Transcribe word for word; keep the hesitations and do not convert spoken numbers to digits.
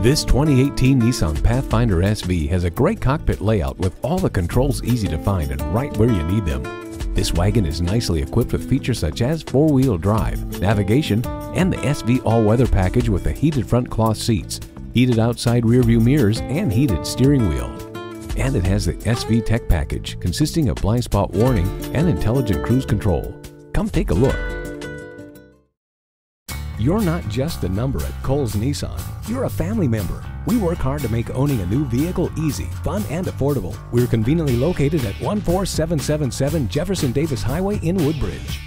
This twenty eighteen Nissan Pathfinder S V has a great cockpit layout with all the controls easy to find and right where you need them. This wagon is nicely equipped with features such as four-wheel drive, navigation, and the S V all-weather package with the heated front cloth seats, heated outside rearview mirrors, and heated steering wheel. And it has the S V Tech package consisting of blind spot warning and intelligent cruise control. Come take a look. You're not just a number at Cowles Nissan. You're a family member. We work hard to make owning a new vehicle easy, fun, and affordable. We're conveniently located at one four seven seven seven Jefferson Davis Highway in Woodbridge.